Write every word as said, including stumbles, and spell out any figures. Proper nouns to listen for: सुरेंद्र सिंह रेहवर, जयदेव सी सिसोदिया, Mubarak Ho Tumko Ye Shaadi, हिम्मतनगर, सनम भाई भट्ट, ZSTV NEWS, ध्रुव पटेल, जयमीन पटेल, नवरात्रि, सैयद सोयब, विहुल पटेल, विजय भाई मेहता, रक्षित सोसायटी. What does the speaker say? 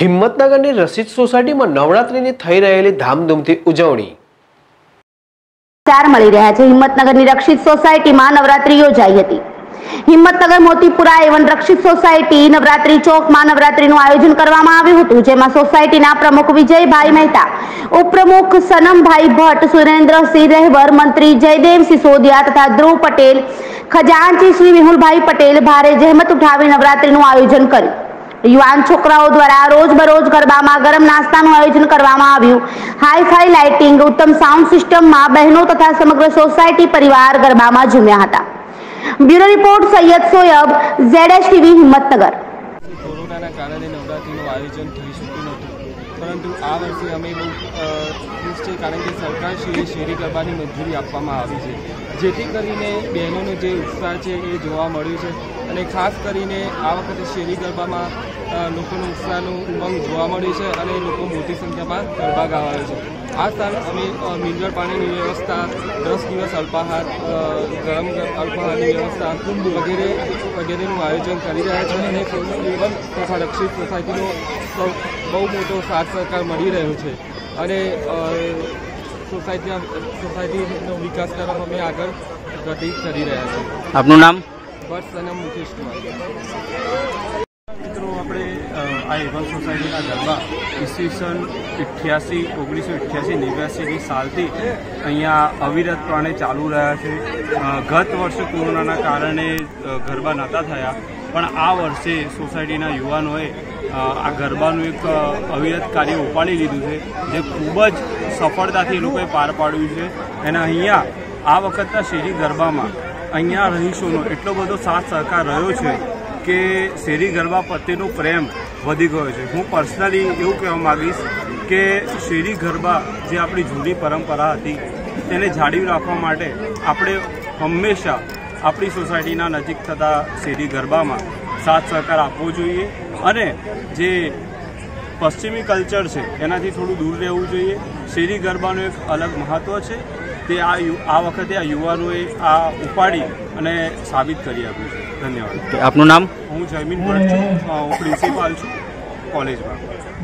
हिम्मतनगर रसिद सोसायटी में नवरात्रि थई रहेली धामधूमथी उजवणी। हिम्मतनगर रक्षित सोसायटी में नवरात्रि योजाई हती। हिम्मतनगर मोतीपुरा एवं रक्षित सोसायटी नवरात्रि चौक में नवरात्रि नु आयोजन करवामां आव्युं हतुं, जेमां सोसायटी ना प्रमुख विजय भाई मेहता, उपप्रमुख सनम भाई भट्ट, सुरेंद्र सिंह रेहवर, मंत्री जयदेव सी सिसोदिया तथा ध्रुव पटेल, खजांची श्री विहुल पटेल भारे जहमत उठावी नवरात्रि नु आयोजन कर्युं। युवान छोकराओ द्वारा रोज बरोज गरबामां गरम नास्तानुं आयोजन करवामां आव्युं। हाई-फाई लाइटिंग, उत्तम साउंड सिस्टम में बहनों तथा समग्र सोसायटी परिवार गरबामां झूम्या हता। Bureau report सैयद सोयब, Z S T V हिम्मतनगर। कोरोनाना कारणे नवरात्रिनुं आयोजन थई शक्युं नहोतुं, परंतु आ वर्षे अमे निश्चय कारण के सरकारश्रीए शेरी गरबानी मंजूरी आपवामां आवी छे, जेथी करीने बहनोनो जे उत्साह छे ए जोवा मळ्यो छे अने खास करीने आ वखते शेरी गरबामां लोकोनो उत्साहनो उमंग जोवा मळ्यो छे अने लोको मोटी संख्यामां गरबा गावायो छे। आ साल अमे मिनरल पाणीनी व्यवस्था, दस दिवस अल्पाहार, गरम अल्पाहारनी व्यवस्था वगैरे वगैरेनुं आयोजन करी रह्या छे अने जीवन तथा रक्षित सोसायटीनो बहु मोटो साथ सहकार मळी रह्यो छे अने सोसायटी सोसायटीनो विकास तरफ हमें आगे गति करी रहा है। आपनु नाम? बस सनम मुकेश कुमार। मित्रों, अपने आ एवं सोसायटी का गरबा ईस्वीसन अठासी ओगनीस सौ अठासी नेव्यासी की साल थी अहींया अविरतपणे चालू रहा है। गत वर्षे कोरोना कारणे गरबा नता थया, पण आ वर्षे सोसायटीना युवानोए आ गरबानुं एक अविरत कार्य उपाड़ी लीधुं छे, जे खूब ज सफळताथी लोकोए पार पाड्युं छे। अने अहींया आ वखतना शेरी गरबामां अहींया रहीशोनो एटलो बधो साथ सहकार रह्यो छे के शेरी गरबा प्रत्येनो प्रेम वधी गयो छे। हूँ पर्सनली एवुं कहेवा मागीश के शेरी गरबा जे आपणी जूनी परंपरा हती तेने जाळवी राखवा माटे आपणे हमेशा अपनी सोसायटीना नजीक थता शेरी गरबामां साथ सहकार आपवो जोईए अने जे पश्चिमी कल्चर है एनाथी थोड़ू दूर रहेवू जोईए। शेरी गरबानुं एक अलग महत्व है, ते आ आ वखते आ युवानोए आ उपाड़ी अने साबित करी आप्युं छे। धन्यवाद। आपनुं नाम? हूँ जयमीन पटेल, हूँ प्रिंसिपाल छूँ कॉलेज में।